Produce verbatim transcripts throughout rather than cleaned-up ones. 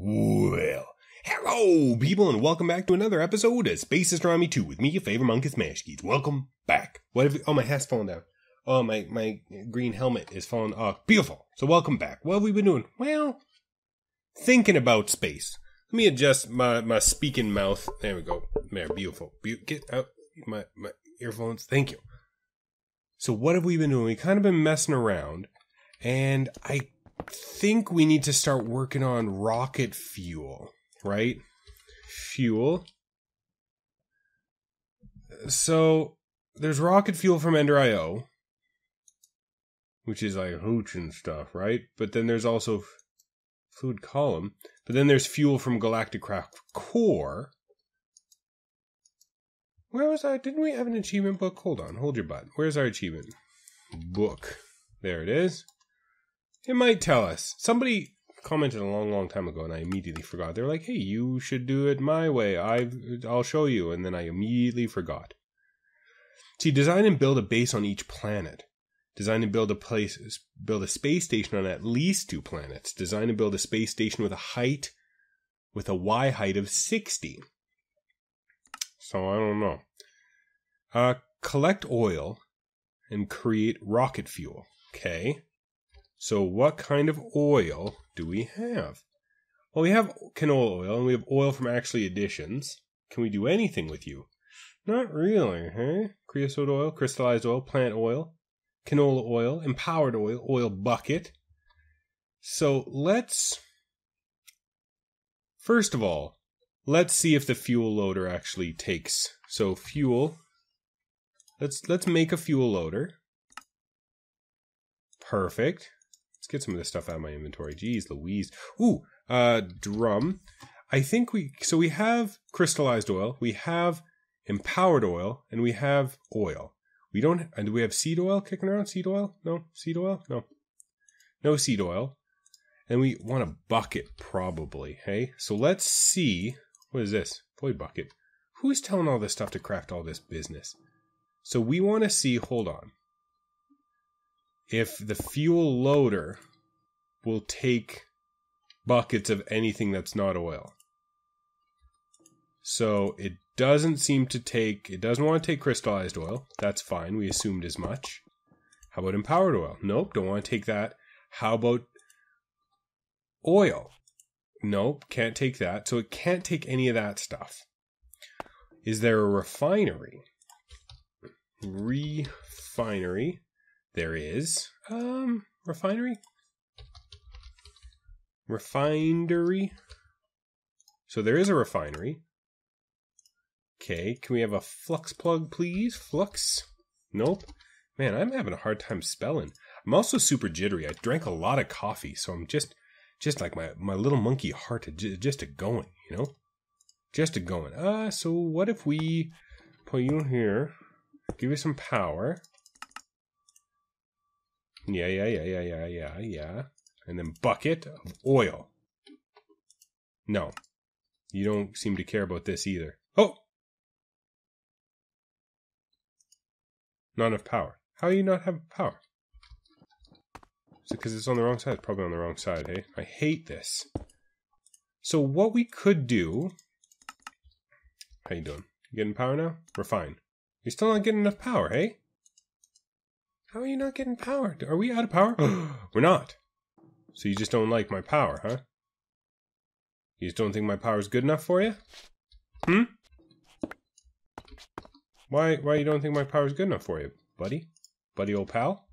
Well, hello people and welcome back to another episode of Space Astronomy two with me, your favorite monkey, Smashkeys. Welcome back. What if, oh, my hat's falling down. Oh, my, my green helmet is falling off. Beautiful. So welcome back. What have we been doing? Well, thinking about space. Let me adjust my, my speaking mouth. There we go. There, beautiful. Be get out my, my earphones. Thank you. So what have we been doing? We've kind of been messing around, and I think we need to start working on rocket fuel, right? Fuel. So there's rocket fuel from Ender I O, which is like hooch and stuff, right? But then there's also fluid column. But then there's fuel from Galacticraft Core. Where was I? Didn't we have an achievement book? Hold on. Hold your butt. Where's our achievement book? There it is. It might tell us. Somebody commented a long, long time ago, and I immediately forgot. They're like, hey, you should do it my way. I've, I'll show you. And then I immediately forgot. See, design and build a base on each planet. Design and build a place, build a space station on at least two planets. Design and build a space station with a height, with a Y height of sixty. So I don't know. Uh, collect oil and create rocket fuel. Okay. So what kind of oil do we have? Well, we have canola oil and we have oil from Actually Additions. Can we do anything with you? Not really, huh? Creosote oil, crystallized oil, plant oil, canola oil, empowered oil, oil bucket. So let's, first of all, let's see if the fuel loader actually takes. So fuel, let's, let's make a fuel loader. Perfect. Get some of this stuff out of my inventory. Jeez Louise. Ooh, uh, drum. I think we, so we have crystallized oil, we have empowered oil, and we have oil. We don't, and do we have seed oil kicking around? Seed oil? No. Seed oil? No. No seed oil. And we want a bucket, probably, hey? So let's see. What is this? Void bucket. Who's telling all this stuff to craft all this business? So we want to see, hold on. If the fuel loader will take buckets of anything that's not oil. So it doesn't seem to take, it doesn't want to take crystallized oil. That's fine. We assumed as much. How about empowered oil? Nope. Don't want to take that. How about oil? Nope. Can't take that. So it can't take any of that stuff. Is there a refinery? Refinery. There is, um, refinery, refinery, so there is a refinery. Okay, can we have a flux plug, please? Flux? Nope. Man, I'm having a hard time spelling. I'm also super jittery. I drank a lot of coffee, so I'm just, just like my, my little monkey heart, just a going, you know? Just a going. Ah, uh, so what if we put you here, give you some power. Yeah, yeah, yeah, yeah, yeah, yeah, yeah. And then bucket of oil. No. You don't seem to care about this either. Oh! Not enough power. How do you not have power? Is it because it's on the wrong side? Probably on the wrong side, hey? I hate this. So what we could do... How you doing? You getting power now? Refine. You're still not getting enough power, hey? How are you not getting power? Are we out of power? We're not. So you just don't like my power, huh? You just don't think my power is good enough for you? Hmm? Why, why you don't think my power is good enough for you, buddy? Buddy old pal?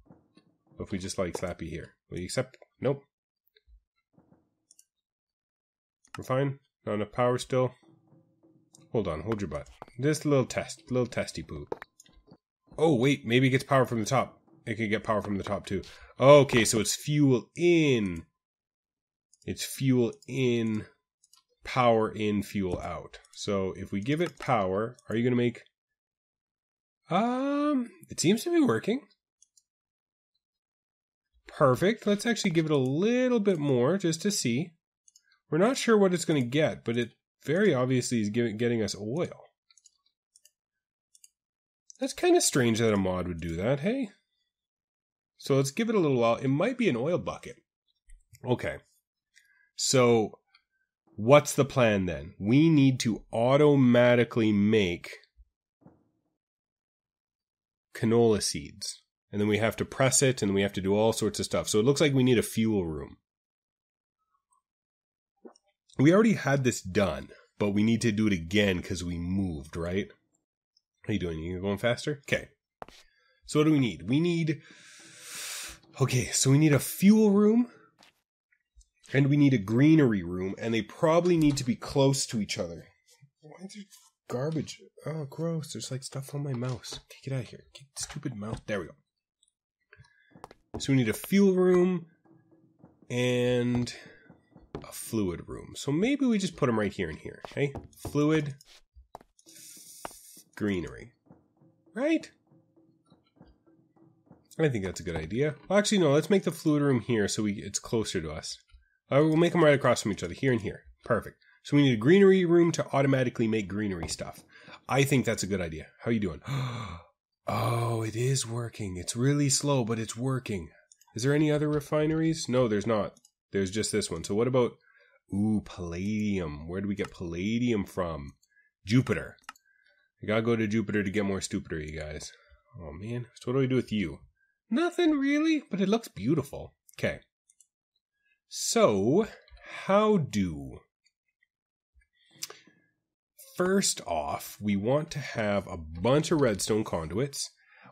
What if we just like Slappy here? Will you accept? Nope. We're fine. Not enough power still. Hold on. Hold your butt. This little test. Little testy poo. Oh, wait. Maybe it gets power from the top. It could get power from the top too. Okay, so it's fuel in. It's fuel in, power in, fuel out. So if we give it power, are you going to make... Um, it seems to be working. Perfect. Let's actually give it a little bit more just to see. We're not sure what it's going to get, but it very obviously is giving, getting us oil. That's kind of strange that a mod would do that, hey? So let's give it a little while. It might be an oil bucket. Okay. So what's the plan then? We need to automatically make canola seeds. And then we have to press it, and we have to do all sorts of stuff. So it looks like we need a fuel room. We already had this done, but we need to do it again because we moved, right? How you doing? You going faster? Okay. So what do we need? We need... Okay, so we need a fuel room, and we need a greenery room, and they probably need to be close to each other. Why is there garbage? Oh, gross. There's like stuff on my mouse. Okay, get out of here. Get stupid mouse. There we go. So we need a fuel room and a fluid room. So maybe we just put them right here and here. Okay, fluid, greenery, right? I think that's a good idea. Well, actually, no, let's make the fluid room here so we it's closer to us. Uh, we'll make them right across from each other, here and here. Perfect. So we need a greenery room to automatically make greenery stuff. I think that's a good idea. How are you doing? Oh, it is working. It's really slow, but it's working. Is there any other refineries? No, there's not. There's just this one. So what about, ooh, palladium. Where do we get palladium from? Jupiter. I gotta go to Jupiter to get more stupider, you guys. Oh, man. So what do we do with you? Nothing really, but it looks beautiful. Okay. So, how do... First off, we want to have a bunch of redstone conduits,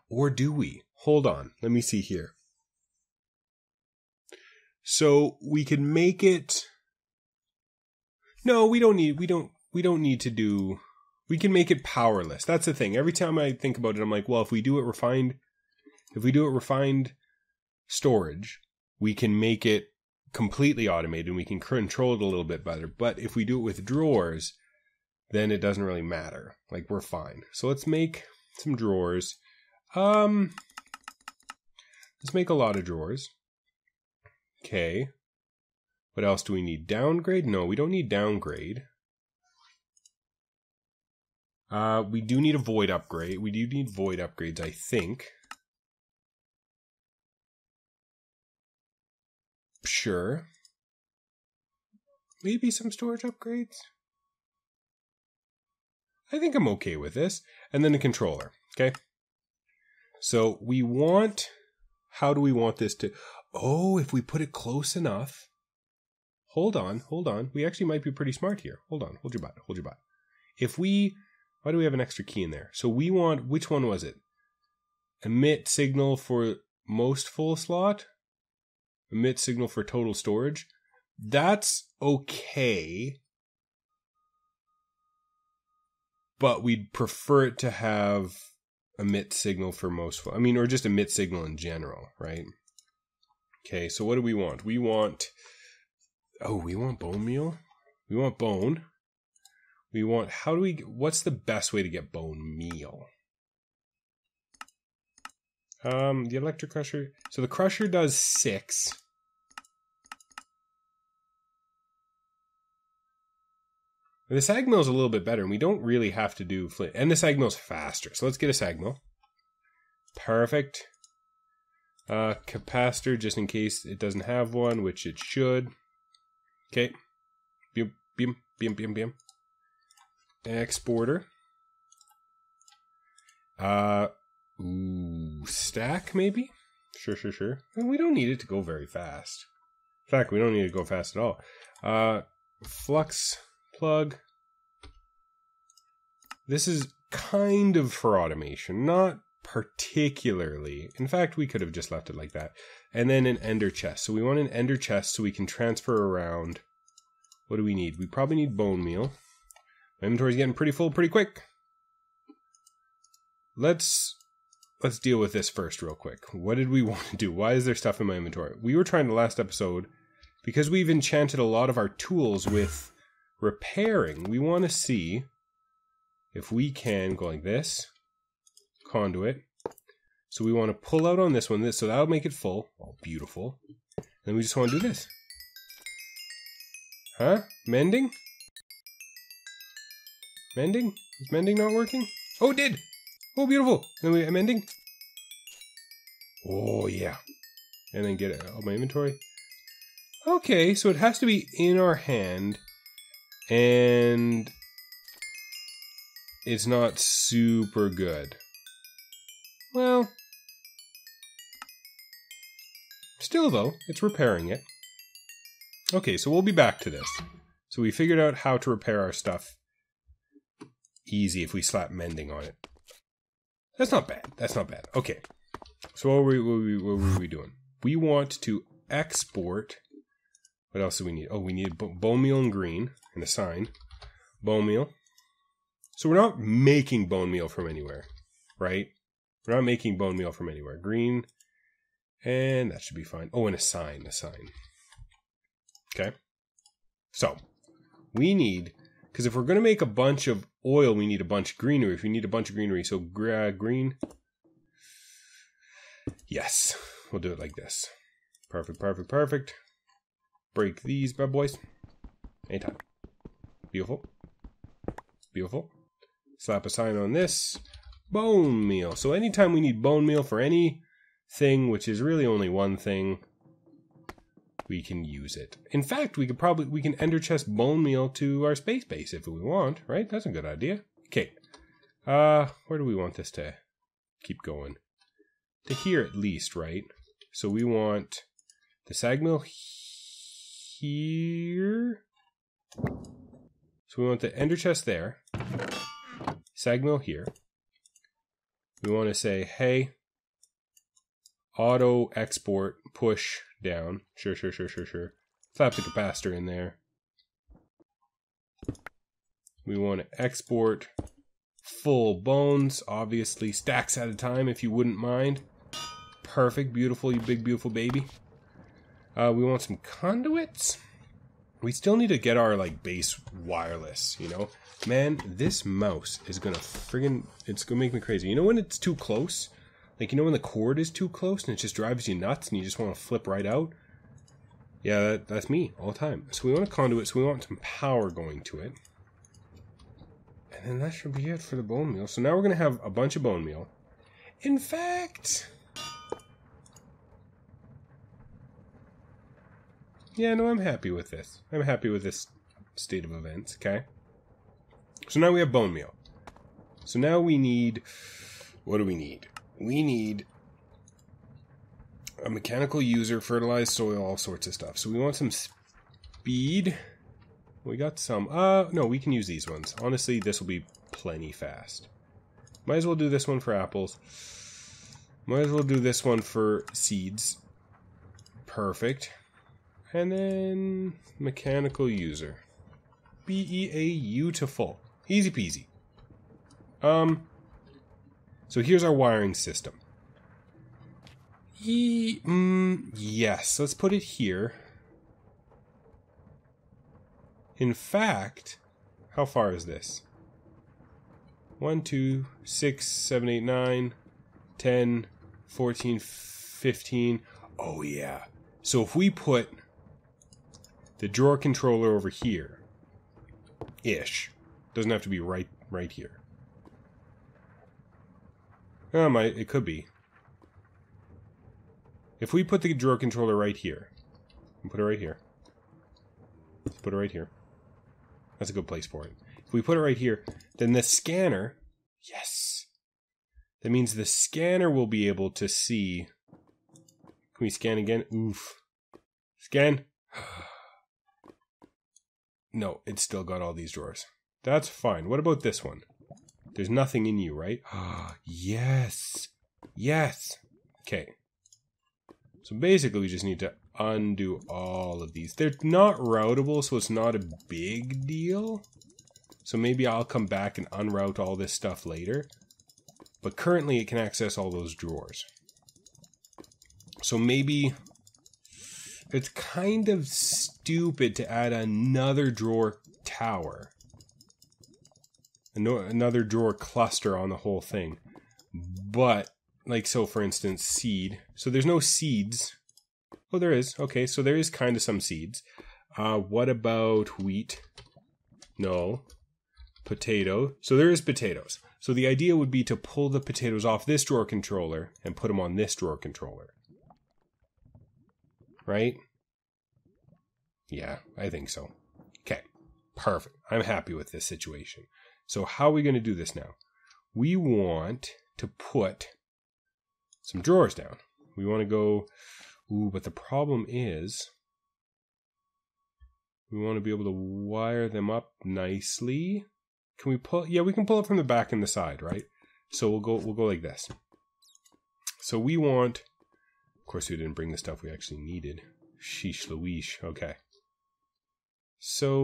or do we? Hold on, let me see here. So we can make it. No, we don't need. We don't. We don't need to do. We can make it powerless. That's the thing. Every time I think about it, I'm like, well, if we do it refined, if we do it refined storage, we can make it completely automated, and we can control it a little bit better. But if we do it with drawers, then it doesn't really matter. Like, we're fine. So let's make some drawers. Um, let's make a lot of drawers. Okay. What else do we need? Downgrade? No, we don't need downgrade. Uh, we do need a void upgrade. We do need void upgrades, I think. Sure. Maybe some storage upgrades? I think I'm okay with this. And then the controller, okay? So we want, how do we want this to, oh, if we put it close enough, hold on, hold on. We actually might be pretty smart here. Hold on, hold your butt, hold your butt. If we, why do we have an extra key in there? So we want, which one was it? Emit signal for most full slot, emit signal for total storage. That's okay. But we'd prefer it to have emit signal for most, I mean, or just emit signal in general, right? Okay, so what do we want? We want, oh, we want bone meal. We want bone. We want, how do we, what's the best way to get bone meal? Um, the electric crusher. So the crusher does six. The sag mill is a little bit better, and we don't really have to do flint. And the sag mill is faster, so let's get a sag mill. Perfect. Uh, capacitor, just in case it doesn't have one, which it should. Okay. Beam, beam, beam, beam, beam. Exporter. Uh, ooh, stack, maybe? Sure, sure, sure. And we don't need it to go very fast. In fact, we don't need it to go fast at all. Uh, flux... plug. This is kind of for automation, not particularly. In fact, we could have just left it like that. And then an ender chest. So we want an ender chest so we can transfer around. What do we need? We probably need bone meal. My inventory's getting pretty full pretty quick. Let's let's deal with this first real quick. What did we want to do? Why is there stuff in my inventory? We were trying to last episode, because we've enchanted a lot of our tools with repairing, we want to see if we can go like this conduit. So we want to pull out on this one, this, so that'll make it full. Oh, beautiful. Then we just want to do this. Huh? Mending? Mending? Is mending not working? Oh, it did! Oh, beautiful! Then we mending. Oh, yeah. And then get it out of my inventory. Okay, so it has to be in our hand. and it's not super good. Well, still though, it's repairing it. Okay, so we'll be back to this. So we figured out how to repair our stuff. Easy if we slap mending on it. That's not bad, that's not bad. Okay, so what were we, what were we, what were we doing? We want to export, what else do we need? Oh, we need bone meal and green, and a sign. Bone meal. So we're not making bone meal from anywhere, right? We're not making bone meal from anywhere. Green, and that should be fine. Oh, and a sign, a sign. Okay, so we need, because if we're going to make a bunch of oil, we need a bunch of greenery. If we need a bunch of greenery, so uh, green, yes, we'll do it like this. Perfect, perfect, perfect. Break these bad boys. Anytime. Beautiful. Beautiful. Slap a sign on this. Bone meal. So anytime we need bone meal for anything, which is really only one thing, we can use it. In fact, we could probably, we can ender chest bone meal to our space base if we want, right? That's a good idea. Okay. Uh, where do we want this to keep going? To here at least, right? So we want the sag mill here. So we want the ender chest there. Sag mill here. We want to say, hey, auto export, push down. Sure, sure, sure, sure, sure. Slap the capacitor in there. We want to export full bones, obviously stacks at a time if you wouldn't mind. Perfect, beautiful, you big, beautiful baby. Uh, we want some conduits. We still need to get our, like, base wireless, you know? Man, this mouse is gonna friggin', it's gonna make me crazy. You know when it's too close? Like, you know when the cord is too close and it just drives you nuts and you just want to flip right out? Yeah, that, that's me all the time. So we want a conduit, so we want some power going to it. And then that should be it for the bone meal. So now we're going to have a bunch of bone meal. In fact... yeah, no, I'm happy with this. I'm happy with this state of events, okay? So now we have bone meal. So now we need... what do we need? We need a mechanical user, fertilized soil, all sorts of stuff. So we want some speed. We got some. Uh, no, we can use these ones. Honestly, this will be plenty fast. Might as well do this one for apples. Might as well do this one for seeds. Perfect. And then mechanical user. B E A U-tiful. Easy peasy. Um, so here's our wiring system. E mm, yes, let's put it here. In fact, how far is this? one, two, six, seven, eight, nine, ten, fourteen, fifteen. Oh yeah. So if we put the drawer controller over here, ish, doesn't have to be right right here. Um, I, it could be. If we put the drawer controller right here, and put it right here, let's put it right here. That's a good place for it. If we put it right here, then the scanner, yes, that means the scanner will be able to see. Can we scan again? Oof. Scan. No, it's still got all these drawers. That's fine. What about this one? There's nothing in you, right? Yes. Yes. Okay. So basically we just need to undo all of these. They're not routable, so it's not a big deal. So maybe I'll come back and unroute all this stuff later. But currently it can access all those drawers. So maybe... it's kind of stupid to add another drawer tower. Another drawer cluster on the whole thing. But, like, so for instance, seed. So there's no seeds. Oh, there is. Okay, so there is kind of some seeds. Uh, what about wheat? No. Potato. So there is potatoes. So the idea would be to pull the potatoes off this drawer controller and put them on this drawer controller. Right? Yeah, I think so. Okay. Perfect. I'm happy with this situation. So how are we going to do this now? We want to put some drawers down. We want to go, ooh, but the problem is we want to be able to wire them up nicely. Can we pull? Yeah, we can pull it from the back and the side, right? So we'll go, we'll go like this. So we want, of course we didn't bring the stuff we actually needed. Sheesh Louise, okay. So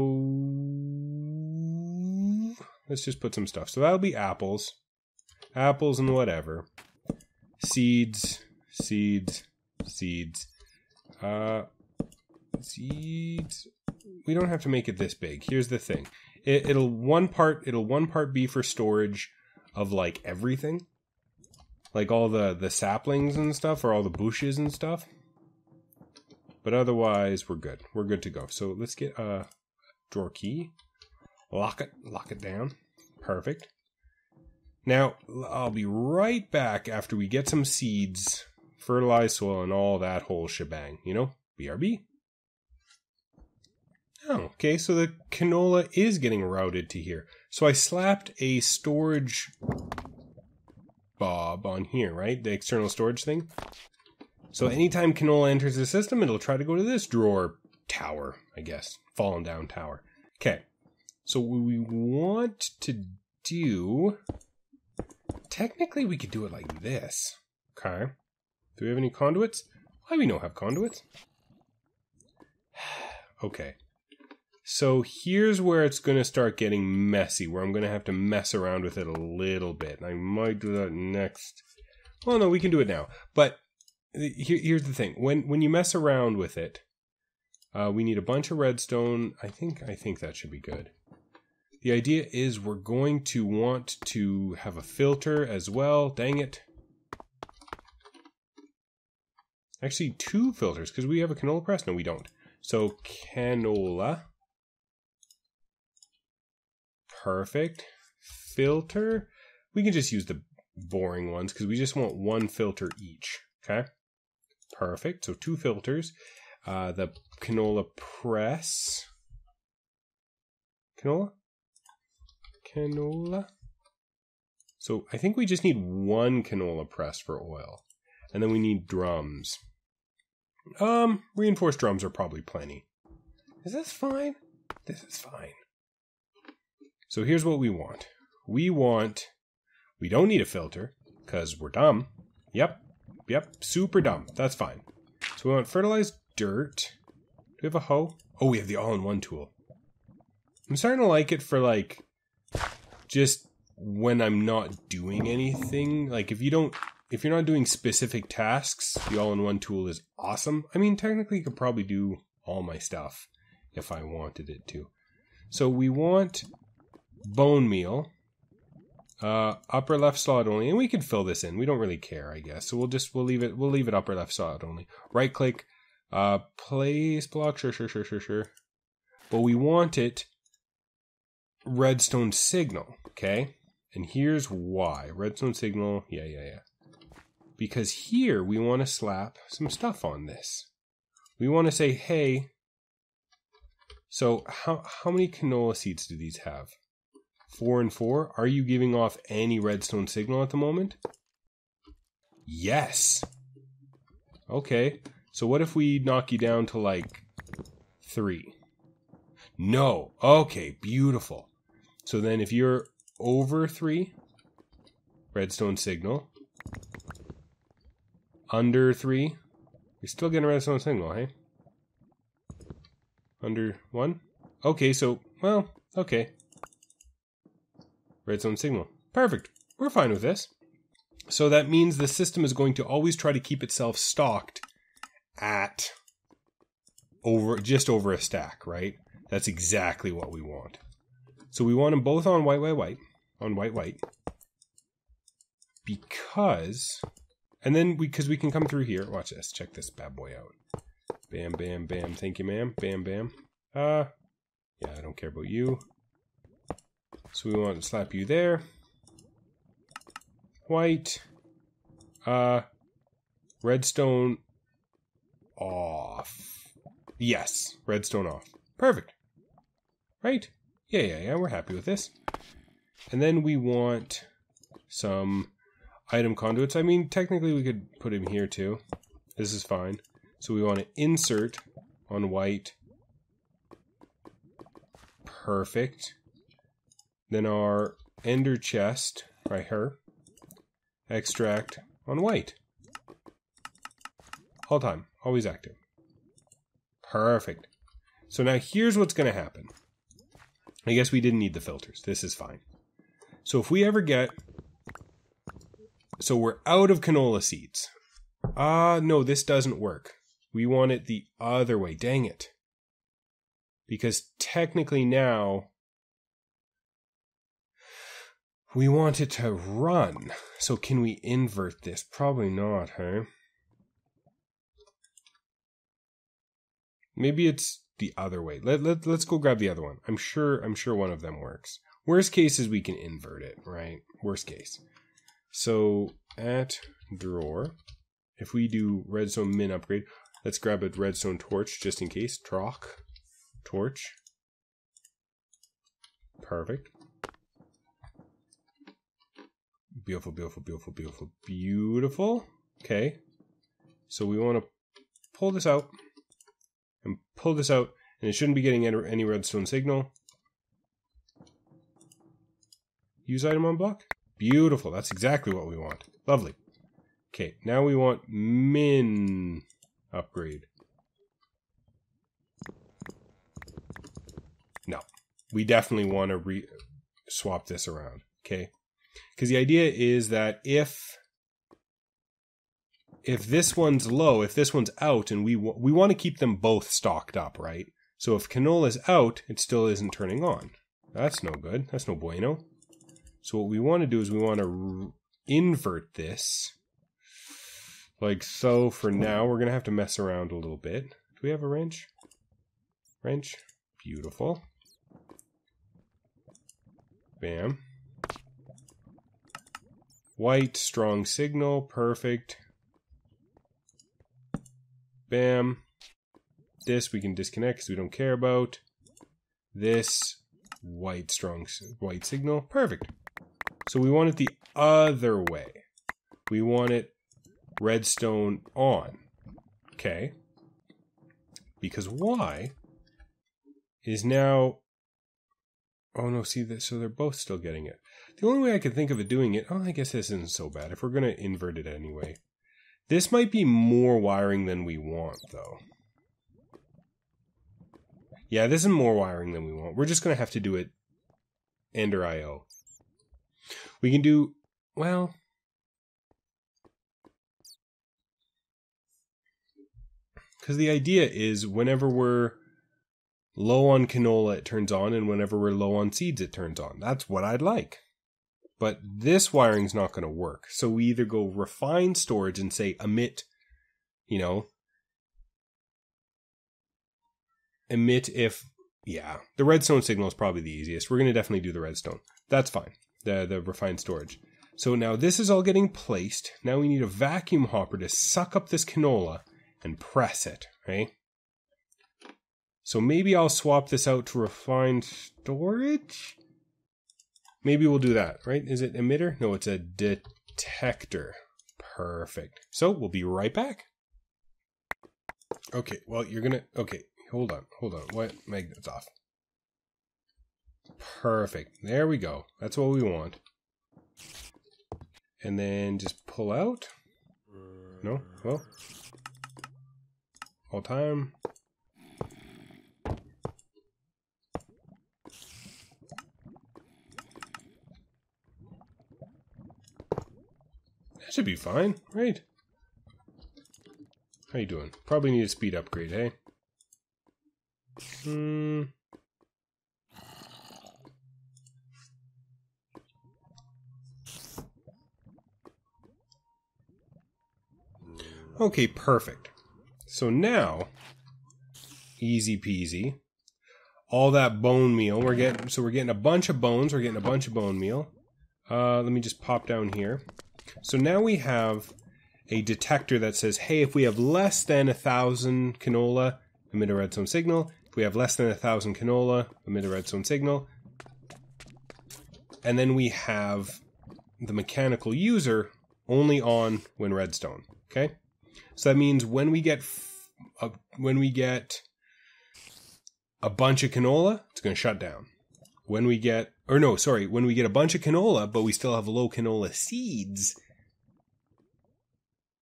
let's just put some stuff. So that'll be apples, apples and whatever. Seeds, seeds, seeds, uh, seeds. We don't have to make it this big. Here's the thing. It, it'll one part, it'll one part be for storage of like everything, like all the, the saplings and stuff, or all the bushes and stuff. But otherwise, we're good. We're good to go. So let's get a drawer key. Lock it. Lock it down. Perfect. Now, I'll be right back after we get some seeds, fertilized soil, and all that whole shebang. You know? B R B. Oh, okay. So the canola is getting routed to here. So I slapped a storage bob on here, right? The external storage thing. So anytime canola enters the system, it'll try to go to this drawer tower, I guess. Fallen down tower. Okay. So what we want to do... Technically, we could do it like this. Okay. Do we have any conduits? Why we don't have conduits? Okay. So here's where it's going to start getting messy, where I'm going to have to mess around with it a little bit. I might do that next. Well, no, we can do it now. But... Here's the thing. When when you mess around with it, uh, we need a bunch of redstone. I think I think that should be good. The idea is we're going to want to have a filter as well. Dang it! Actually, two filters because we have a canola press. No, we don't. So canola, perfect filter. We can just use the boring ones because we just want one filter each. Okay. Perfect. So two filters. Uh, the canola press. Canola? Canola. So I think we just need one canola press for oil. And then we need drums. Um, reinforced drums are probably plenty. Is this fine? This is fine. So here's what we want. We want... We don't need a filter, because we're dumb. Yep. Yep, super dumb. That's fine. So we want fertilized dirt. Do we have a hoe? Oh, we have the all-in-one tool. I'm starting to like it for, like, just when I'm not doing anything. Like, if you don't, if you're not doing specific tasks, the all-in-one tool is awesome. I mean, technically, you could probably do all my stuff if I wanted it to. So we want bone meal. Uh, upper left slot only, and we can fill this in. We don't really care, I guess. So we'll just, we'll leave it, we'll leave it upper left slot only. Right click, uh, place block, sure, sure, sure, sure, sure. But we want it redstone signal, okay? And here's why. Redstone signal, yeah, yeah, yeah. Because here we want to slap some stuff on this. We want to say, hey, so how, how many canola seeds do these have? Four and four. Are you giving off any redstone signal at the moment? Yes. Okay. So what if we knock you down to like three? No. Okay. Beautiful. So then if you're over three, redstone signal. Under three, you're still getting a redstone signal, hey? Under one? Okay. So, well, okay. Redstone signal. Perfect. We're fine with this. So that means the system is going to always try to keep itself stocked at over just over a stack, right? That's exactly what we want. So we want them both on white, white, white, on white, white, because, and then we, because we can come through here. Watch this. Check this bad boy out. Bam, bam, bam. Thank you, ma'am. Bam, bam. Uh, yeah, I don't care about you. So we want to slap you there. White. Uh, redstone off. Yes, redstone off. Perfect. Right? Yeah, yeah, yeah, we're happy with this. And then we want some item conduits. I mean, technically we could put him here too. This is fine. So we want to insert on white. Perfect. Then our ender chest, right here, extract on white. All time, always active. Perfect. So now here's what's going to happen. I guess we didn't need the filters. This is fine. So if we ever get... So we're out of canola seeds. Ah, uh, no, this doesn't work. We want it the other way. Dang it. Because technically now... We want it to run. So can we invert this? Probably not, huh? Maybe it's the other way. Let, let, let's go grab the other one. I'm sure, I'm sure one of them works. Worst case is we can invert it, right? Worst case. So at drawer, if we do redstone min upgrade, let's grab a redstone torch just in case. Troc, torch. Perfect. Beautiful, beautiful, beautiful, beautiful, beautiful. Okay. So we want to pull this out and pull this out, and it shouldn't be getting any redstone signal. Use item on block. Beautiful. That's exactly what we want. Lovely. Okay. Now we want min upgrade. No, we definitely want to re swap this around. Okay. Because the idea is that if if this one's low, if this one's out, and we we want to keep them both stocked up, right? So if canola's out, it still isn't turning on. That's no good. That's no bueno. So what we want to do is we want to invert this. Like so for now. We're going to have to mess around a little bit. Do we have a wrench? Wrench. Beautiful. Bam. White, strong signal, perfect. Bam. This we can disconnect because we don't care about. This, white, strong, white signal, perfect. So we want it the other way. We want it redstone on, okay? Because Y is now... Oh no, see that, so they're both still getting it. The only way I could think of it doing it, oh, I guess this isn't so bad if we're going to invert it anyway. This might be more wiring than we want, though. Yeah, this is more wiring than we want. We're just going to have to do it Ender I O. We can do, well... Because the idea is whenever we're low on canola, it turns on, and whenever we're low on seeds, it turns on. That's what I'd like. But this wiring's not going to work. So we either go refine storage and say emit, you know, emit if, yeah, the redstone signal is probably the easiest. We're going to definitely do the redstone. That's fine, the, the refined storage. So now this is all getting placed. Now we need a vacuum hopper to suck up this canola and press it, right? So maybe I'll swap this out to refined storage? Maybe we'll do that, right? Is it emitter? No, it's a detector. Perfect. So we'll be right back. Okay, well, you're gonna... Okay, hold on, hold on. What? Magnet's off. Perfect. There we go. That's what we want. And then just pull out. No? Well. All time. That should be fine, right? How you doing? Probably need a speed upgrade, hey? Hmm. Okay, perfect. So now, easy peasy. All that bone meal we're getting. So we're getting a bunch of bones. We're getting a bunch of bone meal. Uh, let me just pop down here. So now we have a detector that says, hey, if we have less than a thousand canola, emit a redstone signal. If we have less than a thousand canola, emit a redstone signal. And then we have the mechanical user only on when redstone, okay? So that means when we get f a, when we get a bunch of canola, it's going to shut down. When we get, or no, sorry, when we get a bunch of canola, but we still have low canola seeds,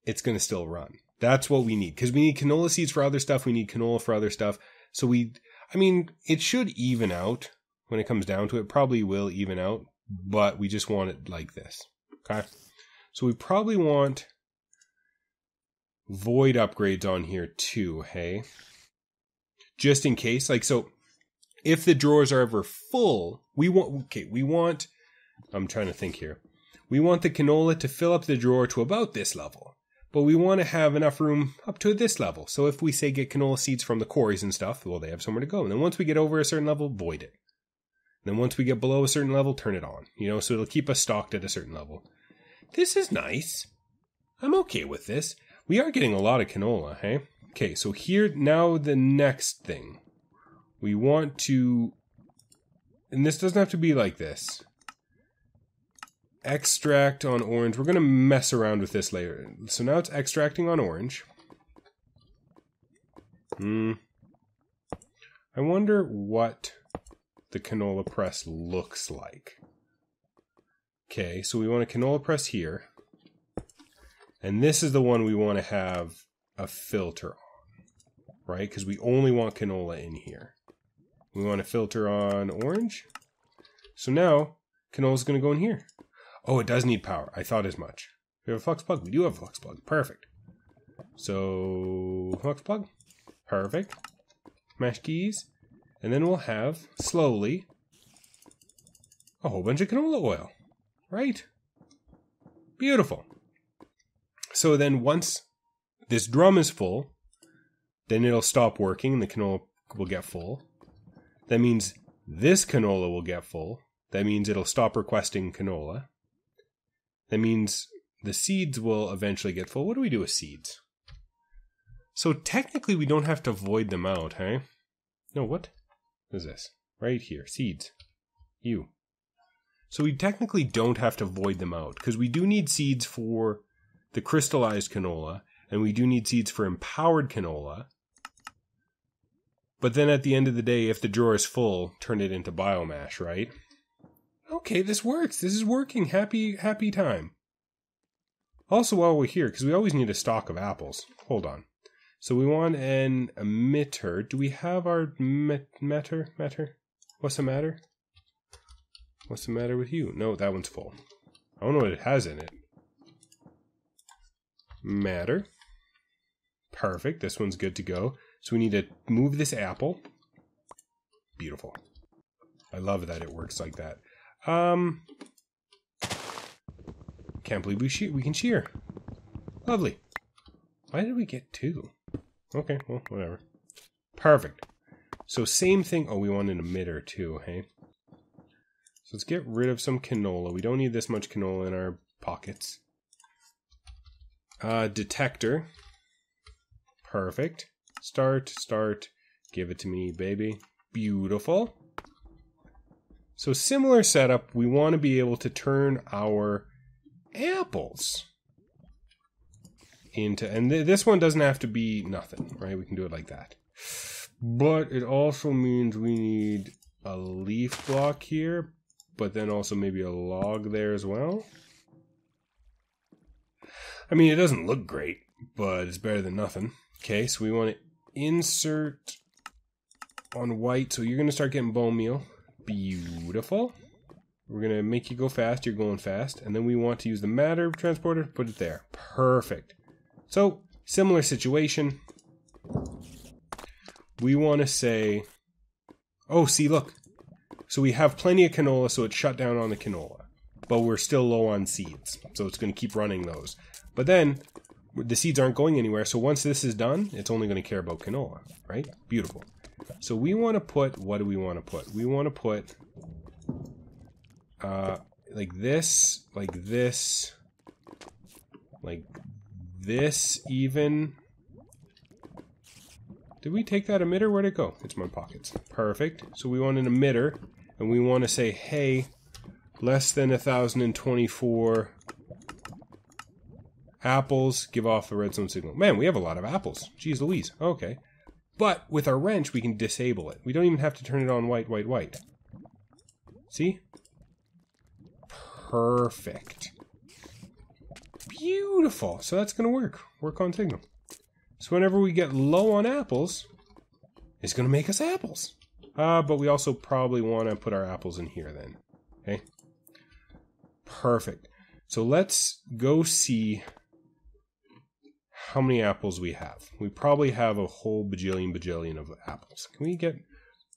it's going to still run. That's what we need, because we need canola seeds for other stuff. We need canola for other stuff. So we, I mean, it should even out when it comes down to it. Probably will even out, but we just want it like this, okay? So we probably want void upgrades on here too, hey? Just in case, like, so if the drawers are ever full, we want, okay, we want, I'm trying to think here. We want the canola to fill up the drawer to about this level, but we want to have enough room up to this level. So if we say get canola seeds from the quarries and stuff, well, they have somewhere to go. And then once we get over a certain level, void it. And then once we get below a certain level, turn it on, you know, so it'll keep us stocked at a certain level. This is nice. I'm okay with this. We are getting a lot of canola, hey? Okay, so here, now the next thing. We want to, and this doesn't have to be like this. Extract on orange. We're going to mess around with this later. So now it's extracting on orange. Hmm. I wonder what the canola press looks like. Okay, so we want a canola press here. And this is the one we want to have a filter on, right? Because we only want canola in here. We want a filter on orange. So now canola's going to go in here. Oh, it does need power. I thought as much. We have a flux plug. We do have a flux plug. Perfect. So flux plug. Perfect. Smash keys. And then we'll have, slowly, a whole bunch of canola oil. Right? Beautiful. So then once this drum is full, then it'll stop working and the canola will get full. That means this canola will get full. That means it'll stop requesting canola. That means the seeds will eventually get full. What do we do with seeds? So technically we don't have to void them out, hey? No, what is this? Right here, seeds. You. So we technically don't have to void them out, because we do need seeds for the crystallized canola, and we do need seeds for empowered canola. But then at the end of the day, if the drawer is full, turn it into biomash, right? Okay, this works. This is working. Happy, happy time. Also, while we're here, because we always need a stock of apples. Hold on. So we want an emitter. Do we have our met matter? Matter? What's the matter? What's the matter with you? No, that one's full. I don't know what it has in it. Matter. Perfect. This one's good to go. So we need to move this apple. Beautiful. I love that it works like that. Um, can't believe we she we can shear. Lovely. Why did we get two? Okay, well, whatever. Perfect. So same thing. Oh, we want an emitter too, hey? So let's get rid of some canola. We don't need this much canola in our pockets. Uh, detector. Perfect. Start, start. Give it to me, baby. Beautiful. So similar setup, we want to be able to turn our apples into, and th this one doesn't have to be nothing, right? We can do it like that. But it also means we need a leaf block here, but then also maybe a log there as well. I mean, it doesn't look great, but it's better than nothing. Okay, so we want to insert on white, so you're going to start getting bone meal. Beautiful. We're going to make you go fast. You're going fast. And then we want to use the matter transporter. Put it there. Perfect. So, similar situation. We want to say... Oh, see, look. So we have plenty of canola, so it's shut down on the canola. But we're still low on seeds. So it's going to keep running those. But then, the seeds aren't going anywhere. So once this is done, it's only going to care about canola. Right? Beautiful. So we want to put, what do we want to put? We want to put, uh, like this, like this, like this even. Did we take that emitter? Where'd it go? It's in my pockets. Perfect. So we want an emitter, and we want to say, hey, less than one thousand twenty-four apples give off the redstone signal. Man, we have a lot of apples. Jeez Louise. Okay. But with our wrench, we can disable it. We don't even have to turn it on white, white, white. See? Perfect. Beautiful. So that's going to work. Work on signal. So whenever we get low on apples, it's going to make us apples. Uh, but we also probably want to put our apples in here then. Okay? Perfect. So let's go see how many apples we have. We probably have a whole bajillion bajillion of apples. Can we get...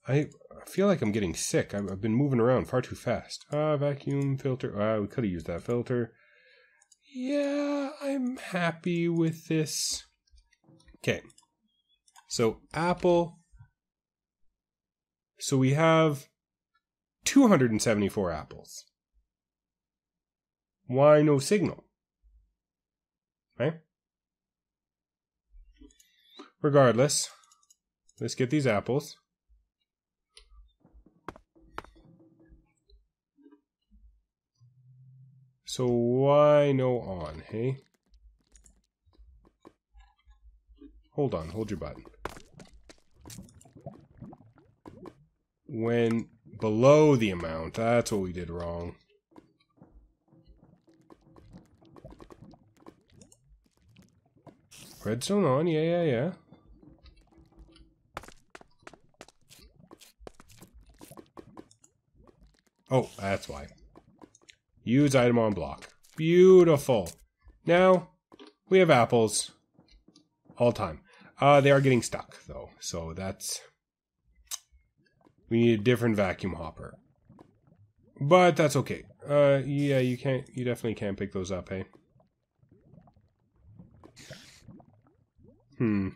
I feel like I'm getting sick. I've, I've been moving around far too fast. Uh, vacuum filter. Uh, we could have used that filter. Yeah, I'm happy with this. Okay. So, apple... So we have two hundred seventy-four apples. Why no signal? Right? Regardless, let's get these apples. So why no on, hey? Hold on, hold your button. When below the amount, that's what we did wrong. Redstone on, yeah, yeah, yeah. Oh, that's why. Use item on block. Beautiful. Now, we have apples all time. Uh, they are getting stuck, though, so that's... We need a different vacuum hopper. But that's okay. Uh, yeah, you can't, you definitely can't pick those up, hey? Hmm.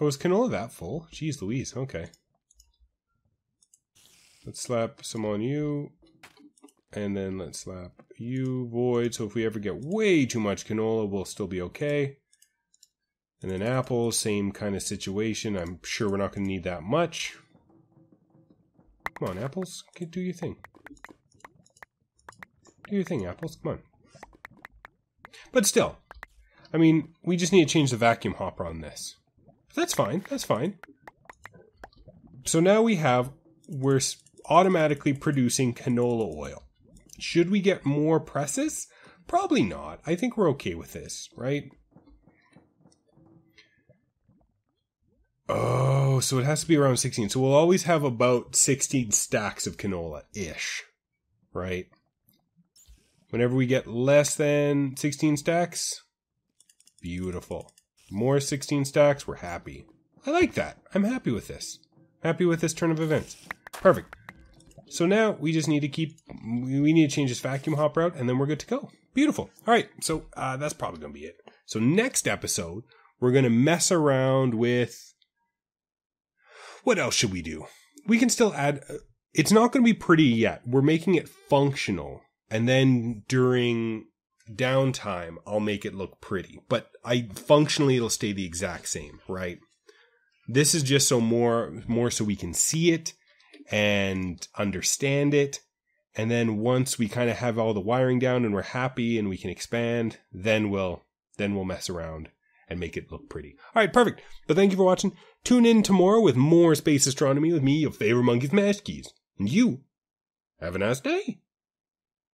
Oh, is canola that full? Jeez Louise, okay. Let's slap some on you. And then let's slap you void, so if we ever get way too much canola, we'll still be okay. And then apples, same kind of situation. I'm sure we're not going to need that much. Come on, apples, do your thing. Do your thing, apples, come on. But still, I mean, we just need to change the vacuum hopper on this. That's fine, that's fine. So now we have, we're automatically producing canola oil. Should we get more presses? Probably not. I think we're okay with this, right? Oh, so it has to be around sixteen. So we'll always have about sixteen stacks of canola-ish, right? Whenever we get less than sixteen stacks, beautiful. More sixteen stacks, we're happy. I like that. I'm happy with this. Happy with this turn of events. Perfect. So now we just need to keep, we need to change this vacuum hopper out and then we're good to go. Beautiful. All right. So uh, that's probably going to be it. So next episode, we're going to mess around with, what else should we do? We can still add, uh, it's not going to be pretty yet. We're making it functional. And then during downtime, I'll make it look pretty. But I functionally, it'll stay the exact same, right? This is just so more, more so we can see it and understand it, and then once we kind of have all the wiring down and we're happy and we can expand, then we'll then we'll mess around and make it look pretty. All right, perfect. But thank you for watching. Tune in tomorrow with more Space Astronomy with me, your favorite monkey, Smashkeys. And you have a nice day.